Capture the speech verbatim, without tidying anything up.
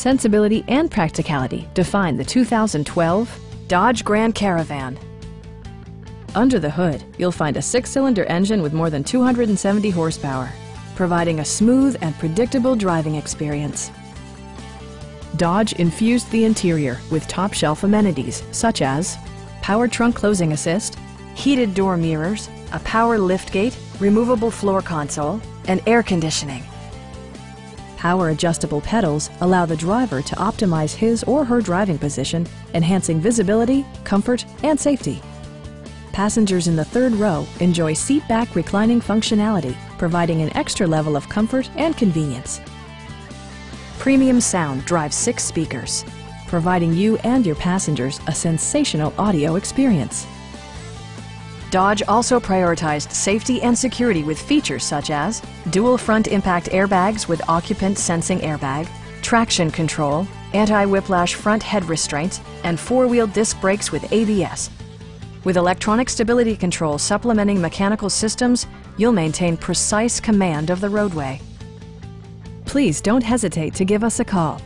Sensibility and practicality define the two thousand twelve Dodge Grand Caravan. Under the hood, you'll find a six-cylinder engine with more than two hundred seventy horsepower, providing a smooth and predictable driving experience. Dodge infused the interior with top-shelf amenities such as power trunk closing assist, heated door mirrors, a power liftgate, removable floor console, and air conditioning. Power adjustable pedals allow the driver to optimize his or her driving position, enhancing visibility, comfort, and safety. Passengers in the third row enjoy seat-back reclining functionality, providing an extra level of comfort and convenience. Premium sound drives six speakers, providing you and your passengers a sensational audio experience. Dodge also prioritized safety and security with features such as dual front impact airbags with occupant sensing airbag, traction control, anti-whiplash front head restraints, and four-wheel disc brakes with A B S. With electronic stability control supplementing mechanical systems, you'll maintain precise command of the roadway. Please don't hesitate to give us a call.